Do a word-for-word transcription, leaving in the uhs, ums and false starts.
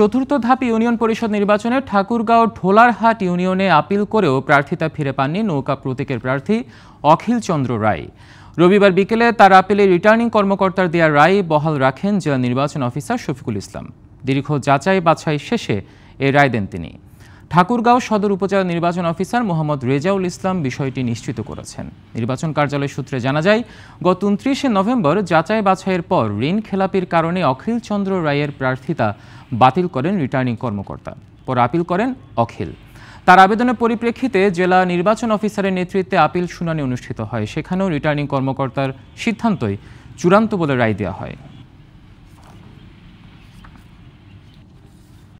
चतुर्थ धापे ইউনিয়ন পরিষদ নির্বাচনে ঠাকুরগাঁও ঢোলারহাট ইউনিয়নে আপিল করেও প্রার্থিতা ফিরে পাননি নৌকা প্রতীকের প্রার্থী অখিল চন্দ্র রায়। রবিবার বিকেলে তার আপিলে রিটার্নিং কর্মকর্তার দেয়া রায় বহাল রাখেন জেলা নির্বাচন অফিসার শফিকুল ইসলাম। দীর্ঘ যাচাই বাছাই শেষে এ রায় দেন তিনি। ঠাকুরগাঁও সদর উপজেলা নির্বাচন অফিসার মোহাম্মদ রেজাউল ইসলাম বিষয়টি নিশ্চিত করেছেন। নির্বাচন কার্যালয় সূত্রে জানা যায়, গত উনত্রিশে নভেম্বর যাচাই বাছাইয়ের পর ঋণ খেলাপির কারণে অখিল চন্দ্র রায়ের প্রার্থিতা বাতিল করেন রিটার্নিং কর্মকর্তা। পর আপিল করেন অখিল। তার আবেদনের পরিপ্রেক্ষিতে জেলা নির্বাচন অফিসারের নেতৃত্বে আপিল শুনানি অনুষ্ঠিত হয়। সেখানেও রিটার্নিং কর্মকর্তার সিদ্ধান্তই চূড়ান্ত বলে রায় দেওয়া হয়।